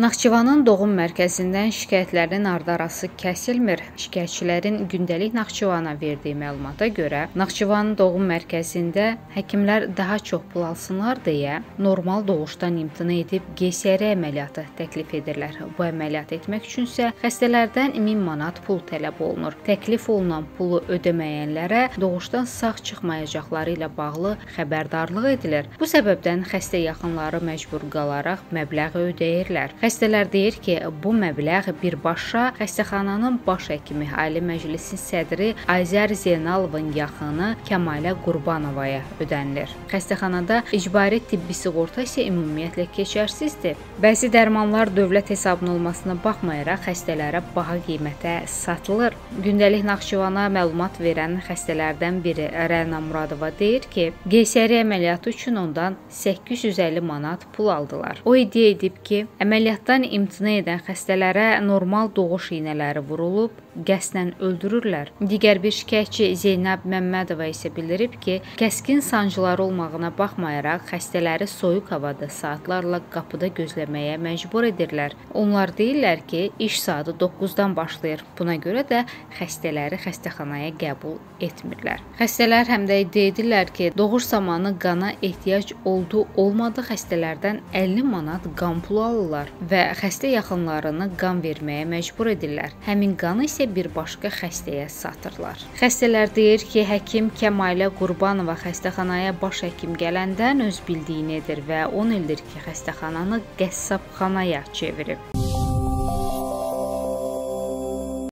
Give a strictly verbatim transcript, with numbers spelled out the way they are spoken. Naxçıvanın Doğum Mərkəzindən şikayətlərin ardarası kəsilmir. Şikayətçilərin gündəlik Naxçıvana verdiyi məlumata görə, Naxçıvanın Doğum Mərkəzində həkimlər daha çox pul alsınlar deyə normal doğuşdan imtina edib G S R əməliyyatı təklif edirlər. Bu əməliyyat etmək üçünsə xəstələrdən min manat pul tələb olunur. Təklif olunan pulu ödəməyənlərə doğuşdan sağ çıxmayacaqları ilə bağlı xəbərdarlıq edilir. Bu səbəbdən xəstə yaxınları məcbur qalaraq məbləği ödəyirlər. Xəstələr deyir ki, bu məbləğ birbaşa xəstəxananın baş həkimi, Ali Məclisin sədri Azər Zeynalovun yaxını Kəmalə Qurbanovaya ödənilir. Xəstəxanada icbari tibbi sığorta isə ümumiyyətlə keçərsizdir. Bəzi dərmanlar dövlət hesabına olmasına baxmayaraq xəstələrə baha qiymətə satılır. Gündəlik Naxçıvana məlumat verən xəstələrdən biri Rəna Muradova deyir ki, G S R əməliyyatı üçün ondan səkkiz yüz əlli manat pul aldılar. O iddia edib ki, əməliyyat Əməliyyatdan imtina edən xəstələrə normal doğuş iynələri vurulub, qəsdən öldürürlər. Digər bir şikayətçi Zeynab Məmmədova isə bildirib ki, kəskin sancılar olmağına baxmayaraq xəstələri soyuq havada saatlarla qapıda gözləməyə məcbur edirlər. Onlar deyirlər ki, iş saatı doqquzdan başlayır. Buna görə də xəstələri xəstəxanaya qəbul etmirlər. Xəstələr həm də iddia edirlər ki, doğuş zamanı qana ehtiyac oldu olmadı xəstələrdən əlli manat qan pulu alırlar və xəstə yaxınlarını qan verməyə məcbur edirlər. Həmin qanı isə bir başqa xəstəyə satırlar. Xəstələr deyir ki, həkim Kəmalə Qurbanova xəstəxanaya baş həkim gələndən öz bildiyini edir və on ildir ki, xəstəxananı qəssabxanaya çevirib.